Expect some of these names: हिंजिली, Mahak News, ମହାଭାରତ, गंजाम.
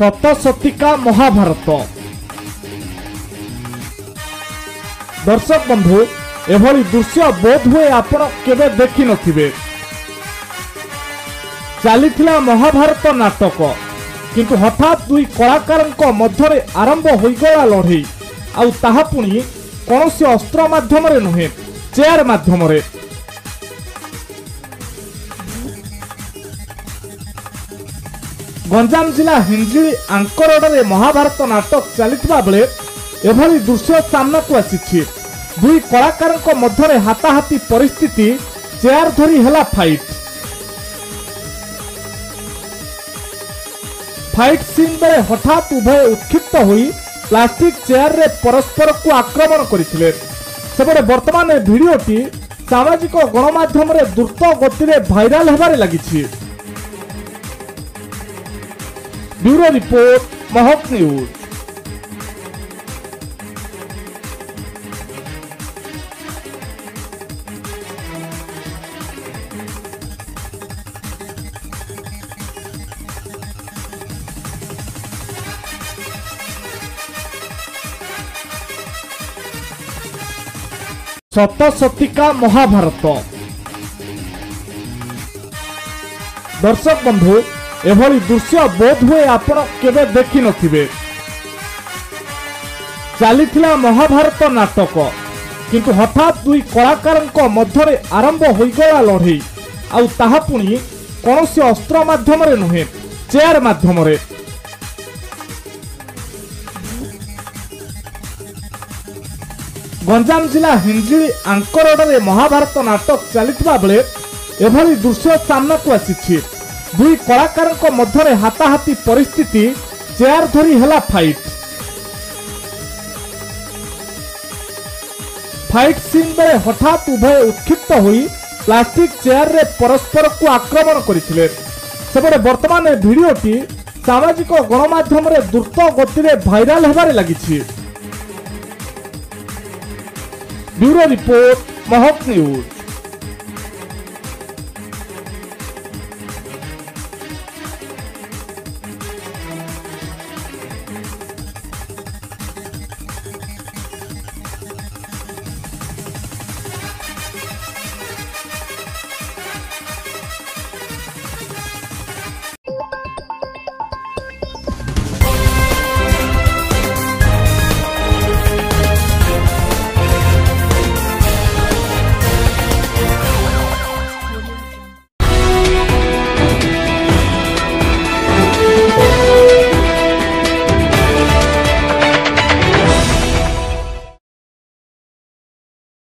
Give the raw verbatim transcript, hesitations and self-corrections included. सप्तशतिका महाभारत। दर्शक बंधु एभली दृश्य बोध हुए आपण केबे देखि नथिबे। चलीथिला महाभारत नाटक किंतु हठात दुई कलाकारनक मध्यरे आरंभ होइगला लढई। आउ ताहा पुनी कोनोसी अस्त्र माध्यमरे नहे चेयर माध्यमरे। गंजाम जिला हिंजिली आंकरोडे महाभारत नाटक चलता बेले एभली दृश्य सामना को आसी। दुई कलाकार मध्य हाथाहाथी परिस्थिति चेयर धरी हला फाइट। फाइट सीन बेले हठात उभय उत्क्षिप्त होई प्लास्टिक चेयर रे परस्पर को आक्रमण करथिले। सेबेले वर्तमान भिडियोटी सामाजिक गणमाध्यम रे द्रुत गति रे भाइराल होबारे लागिछि। Bureau report Mahak news. सप्तशतिका महाभारत। दर्शक बंधु एभली दृश्य बोध हुए आपण केबे देखि नथिबे। चलीथिला महाभारत नाटक किंतु हठात दुई कलाकारनक मध्यरे आरंभ होइगला लढई। आउ ताहा पुनी कोनोसी अस्त्र माध्यमरे नहे चेयर माध्यमरे। गंजाम जिला हिंजिली आंकरोडे महाभारत नाटक चलता बेले एभली दृश्य सामना को आसी। दुई कलाकार मध्य हाथाहाथी परिस्थिति चेयर धरी हला फाइट। फाइट सीन बेले हठात उभय उत्क्षिप्त होई प्लास्टिक चेयर रे परस्पर को आक्रमण करथिले। सेबेले वर्तमान भिडियोटी सामाजिक गणमाध्यम रे द्रुत गति रे भाइराल होबारे लागिछि। Bureau report Mahak news.